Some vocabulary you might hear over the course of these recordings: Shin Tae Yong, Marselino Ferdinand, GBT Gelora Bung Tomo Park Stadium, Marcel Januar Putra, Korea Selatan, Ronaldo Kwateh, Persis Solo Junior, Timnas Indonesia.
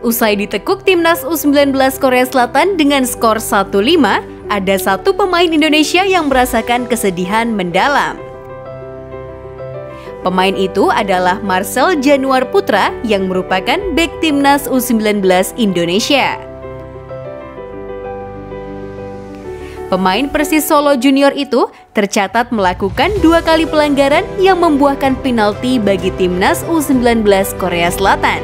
Usai ditekuk Timnas U19 Korea Selatan dengan skor 1-5, ada satu pemain Indonesia yang merasakan kesedihan mendalam. Pemain itu adalah Marcel Januar Putra yang merupakan bek Timnas U19 Indonesia. Pemain Persis Solo Junior itu tercatat melakukan 2 kali pelanggaran yang membuahkan penalti bagi Timnas U19 Korea Selatan.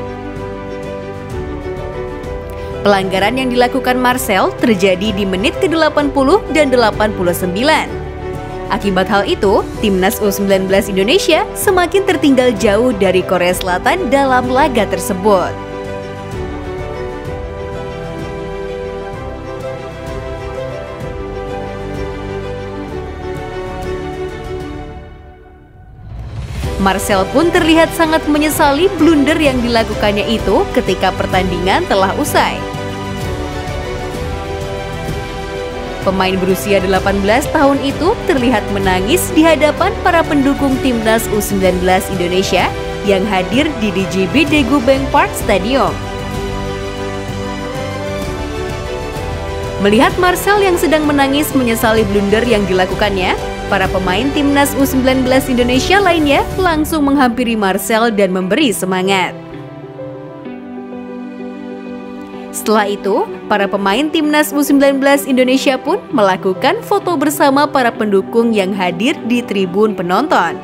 Pelanggaran yang dilakukan Marcel terjadi di menit ke-80 dan 89. Akibat hal itu, Timnas U19 Indonesia semakin tertinggal jauh dari Korea Selatan dalam laga tersebut. Marcel pun terlihat sangat menyesali blunder yang dilakukannya itu ketika pertandingan telah usai. Pemain berusia 18 tahun itu terlihat menangis di hadapan para pendukung Timnas U19 Indonesia yang hadir di GBT Gelora Bung Tomo Park Stadium. Melihat Marcel yang sedang menangis menyesali blunder yang dilakukannya, para pemain Timnas U19 Indonesia lainnya langsung menghampiri Marcel dan memberi semangat. Setelah itu, para pemain Timnas U19 Indonesia pun melakukan foto bersama para pendukung yang hadir di tribun penonton.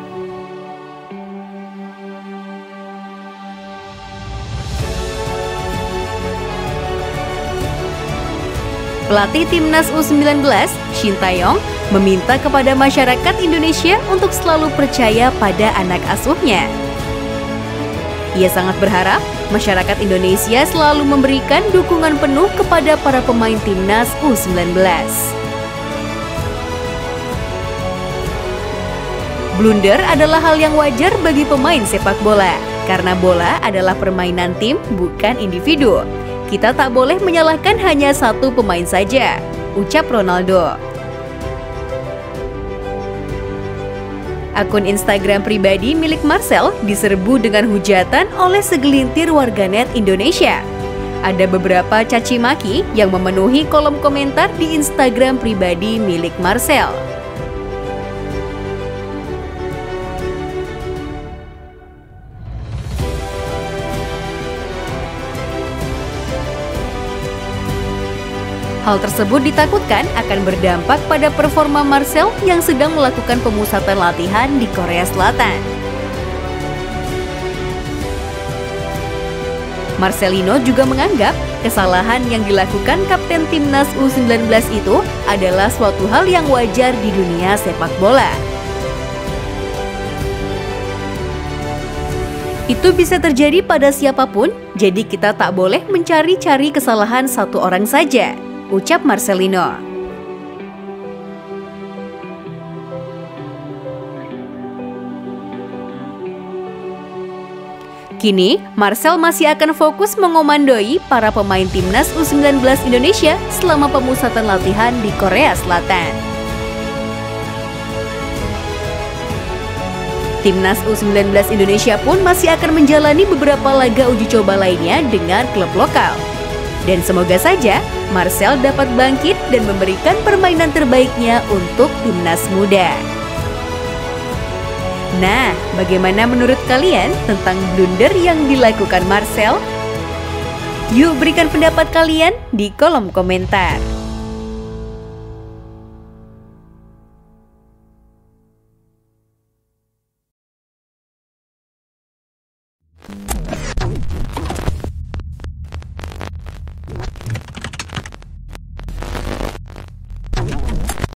Pelatih Timnas U19, Shin Tae Yong, meminta kepada masyarakat Indonesia untuk selalu percaya pada anak asuhnya. Ia sangat berharap masyarakat Indonesia selalu memberikan dukungan penuh kepada para pemain Timnas U19. Blunder adalah hal yang wajar bagi pemain sepak bola, karena bola adalah permainan tim, bukan individu. Kita tak boleh menyalahkan hanya satu pemain saja, ucap Ronaldo. Akun Instagram pribadi milik Marcel diserbu dengan hujatan oleh segelintir warganet Indonesia. Ada beberapa caci maki yang memenuhi kolom komentar di Instagram pribadi milik Marcel. Hal tersebut ditakutkan akan berdampak pada performa Marcel yang sedang melakukan pemusatan latihan di Korea Selatan. Marselino juga menganggap kesalahan yang dilakukan kapten Timnas U19 itu adalah suatu hal yang wajar di dunia sepak bola. Itu bisa terjadi pada siapapun, jadi kita tak boleh mencari-cari kesalahan satu orang saja, ucap Marselino. Kini, Marcel masih akan fokus mengomandoi para pemain Timnas U19 Indonesia selama pemusatan latihan di Korea Selatan. Timnas U19 Indonesia pun masih akan menjalani beberapa laga uji coba lainnya dengan klub lokal. Dan semoga saja Marcel dapat bangkit dan memberikan permainan terbaiknya untuk Timnas Muda. Nah, bagaimana menurut kalian tentang blunder yang dilakukan Marcel? Yuk berikan pendapat kalian di kolom komentar.